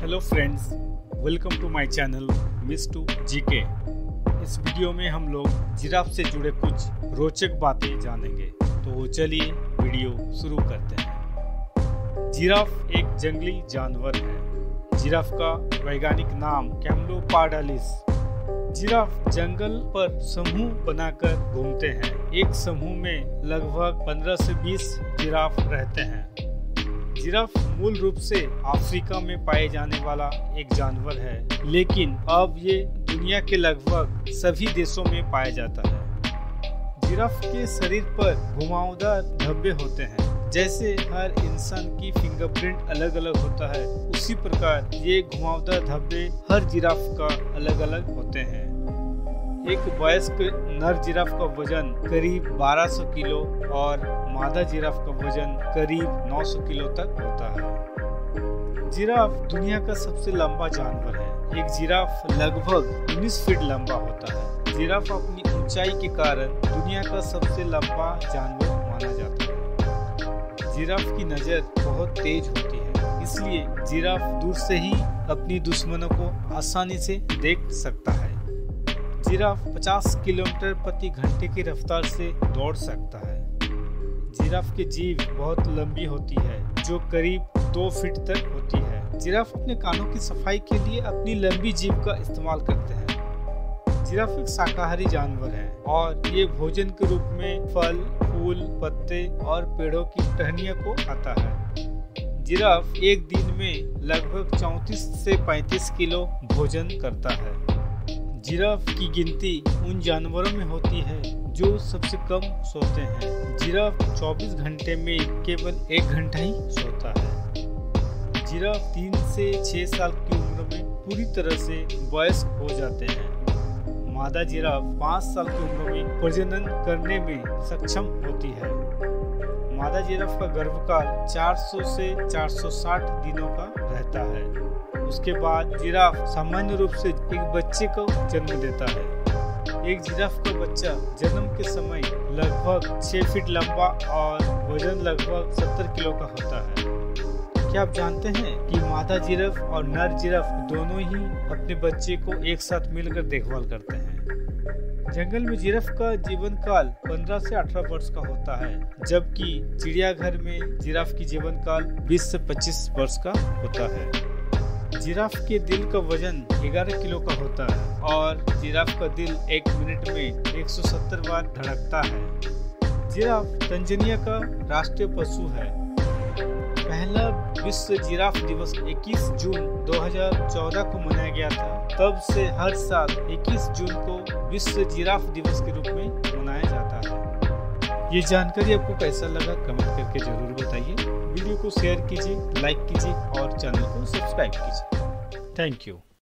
Hello friends, welcome to my channel मिस्टू GK. इस video में हम लोग जिराफ से जुड़े कुछ रोचक बातें जानेंगे, तो चलिए वीडियो शुरू करते हैं। जिराफ एक जंगली जानवर है। जिराफ का वैज्ञानिक नाम कैमलोपार्डालिस। जिराफ जंगल पर समूह बनाकर घूमते हैं। एक समूह में लगभग 15 से 20 जिराफ रहते हैं। जिराफ मूल रूप से अफ्रीका में पाए जाने वाला एक जानवर है, लेकिन अब ये दुनिया के लगभग सभी देशों में पाया जाता है। जिराफ के शरीर पर घुमावदार धब्बे होते हैं। जैसे हर इंसान की फिंगरप्रिंट अलग अलग होता है, उसी प्रकार ये घुमावदार धब्बे हर जिराफ का अलग अलग होते हैं। एक वयस्क नर जिराफ का वजन करीब 1200 किलो और मादा जिराफ का वजन करीब 900 किलो तक होता है। जिराफ दुनिया का सबसे लंबा जानवर है। एक जिराफ लगभग 19 फीट लंबा होता है। जिराफ अपनी ऊंचाई के कारण दुनिया का सबसे लंबा जानवर माना जाता है। जिराफ की नज़र बहुत तेज होती है, इसलिए जिराफ दूर से ही अपनी दुश्मनों को आसानी से देख सकता है। जिराफ 50 किलोमीटर प्रति घंटे की रफ्तार से दौड़ सकता है। जिराफ की जीभ बहुत लंबी होती है, जो करीब 2 फीट तक होती है। जिराफ अपने कानों की सफाई के लिए अपनी लंबी जीभ का इस्तेमाल करते हैं। जिराफ एक शाकाहारी जानवर है और ये भोजन के रूप में फल, फूल, पत्ते और पेड़ों की टहनियों को खाता है। जिराफ एक दिन में लगभग 34 से 35 किलो भोजन करता है। जिराफ की गिनती उन जानवरों में होती है जो सबसे कम सोते हैं। जिराफ 24 घंटे में केवल 1 घंटा ही सोता है। जिराफ 3 से 6 साल की उम्र में पूरी तरह से वयस्क हो जाते हैं। मादा जिराफ 5 साल की उम्र में प्रजनन करने में सक्षम होती है। मादा जिराफ का गर्भकाल 400 से 460 दिनों का रहता है। उसके बाद जिराफ सामान्य रूप से एक बच्चे को जन्म देता है। एक जिराफ का बच्चा जन्म के समय लगभग 6 फीट लंबा और वजन लगभग 70 किलो का होता है। क्या आप जानते हैं कि मादा जिराफ और नर जिराफ दोनों ही अपने बच्चे को एक साथ मिलकर देखभाल करते हैं। जंगल में जिराफ का जीवन काल 15 से 18 वर्ष का होता है, जबकि चिड़ियाघर में जिराफ की जीवन काल 20 से 25 वर्ष का होता है। जिराफ के दिल का वजन 11 किलो का होता है और जिराफ का दिल 1 मिनट में 170 बार धड़कता है। जिराफ तंजानिया का राष्ट्रीय पशु है। पहला विश्व जिराफ दिवस 21 जून 2014 को मनाया गया था। तब से हर साल 21 जून को विश्व जिराफ दिवस के रूप में मनाया जाता है। ये जानकारी आपको कैसा लगा कमेंट करके जरूर बताइए। वीडियो को शेयर कीजिए, लाइक कीजिए और चैनल को सब्सक्राइब कीजिए। Thank you.